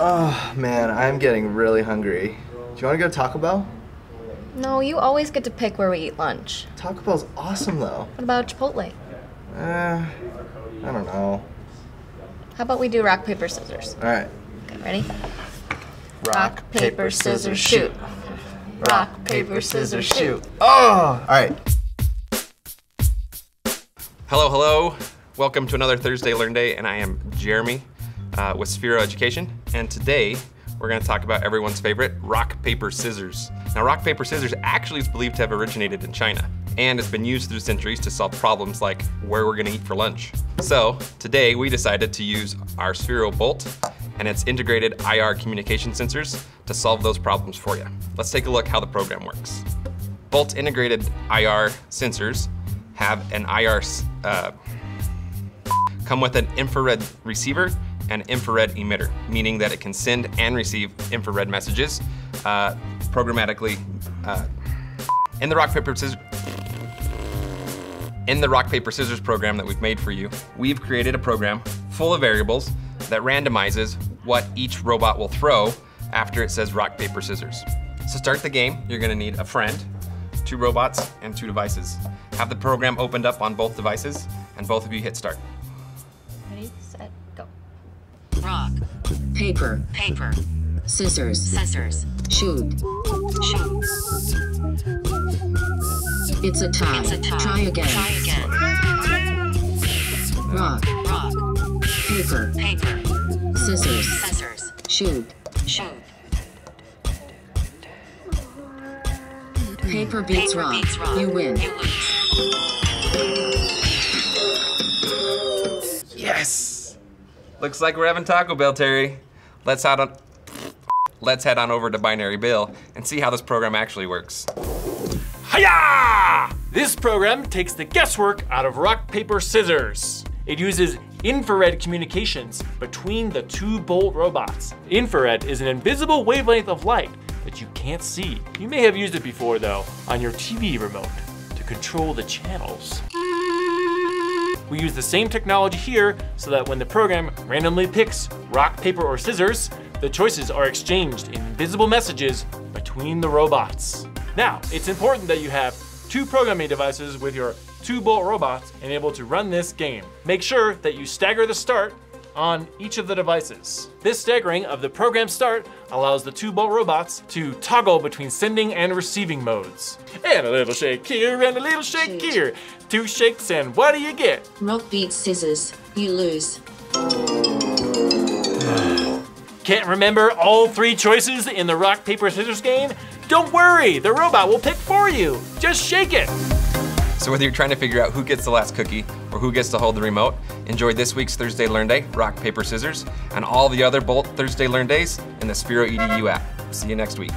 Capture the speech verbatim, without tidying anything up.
Oh man, I'm getting really hungry. Do you want to go to Taco Bell? No, you always get to pick where we eat lunch. Taco Bell's awesome though. What about Chipotle? Uh, I don't know. How about we do rock, paper, scissors? Alright. Okay, ready? Rock, rock paper, paper, scissors, shoot. Rock, paper, scissors, shoot. Oh! Alright. Hello, hello. Welcome to another Thursday Learn Day, and I am Jeremy uh, with Sphero Education, and today we're going to talk about everyone's favorite, rock, paper, scissors. Now, rock, paper, scissors actually is believed to have originated in China, and it's been used through centuries to solve problems like where we're going to eat for lunch. So today we decided to use our Sphero Bolt and its integrated I R communication sensors to solve those problems for you. Let's take a look how the program works. Bolt integrated I R sensors have an I R, uh, come with an infrared receiver and infrared emitter, meaning that it can send and receive infrared messages uh, programmatically. Uh, in the rock, paper, scissors, in the rock, paper, scissors program that we've made for you, we've created a program full of variables that randomizes what each robot will throw after it says rock, paper, scissors. To start the game, you're gonna need a friend, two robots, and two devices. Have the program opened up on both devices, and both of you hit start. Ready, set, go. Rock, paper, paper, scissors, scissors, shoot, shoot. It's a tie. It's a tie. Try again. Try again. Rock, rock, paper, paper, scissors, scissors, shoot, shoot. Paper beats, paper rock. beats rock. You win. You lose. Yes. Looks like we're having Taco Bell, Terry. Let's head on. Let's head on over to Binary Bill and see how this program actually works. Hiya! This program takes the guesswork out of rock, paper, scissors. It uses infrared communications between the two Bolt robots. Infrared is an invisible wavelength of light that you can't see. You may have used it before though, on your T V remote to control the channels. We use the same technology here so that when the program randomly picks rock, paper, or scissors, the choices are exchanged in invisible messages between the robots. Now, it's important that you have two programming devices with your two Bolt robots and able to run this game. Make sure that you stagger the start on each of the devices. This staggering of the program start allows the two Bolt robots to toggle between sending and receiving modes. And a little shake here, and a little shake Shoot. here. Two shakes and what do you get? Rock beats scissors, you lose. Can't remember all three choices in the rock, paper, scissors game? Don't worry, the robot will pick for you. Just shake it. So whether you're trying to figure out who gets the last cookie or who gets to hold the remote, enjoy this week's Thursday Learn Day, Rock, Paper, Scissors, and all the other Bolt Thursday Learn Days in the Sphero E D U app. See you next week.